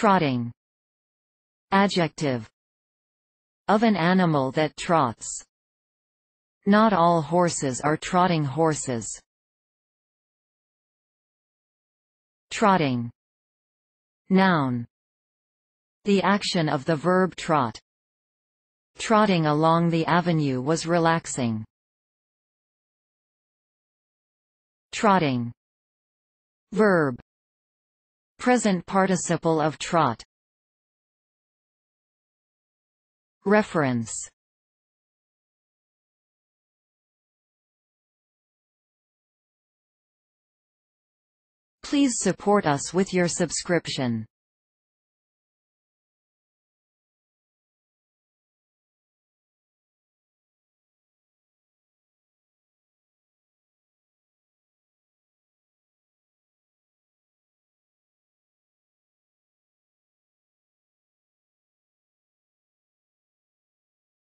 Trotting. Adjective. Of an animal that trots. Not all horses are trotting horses. Trotting. Noun. The action of the verb trot. Trotting along the avenue was relaxing. Trotting. Verb. Present participle of trot. Reference. Please support us with your subscription.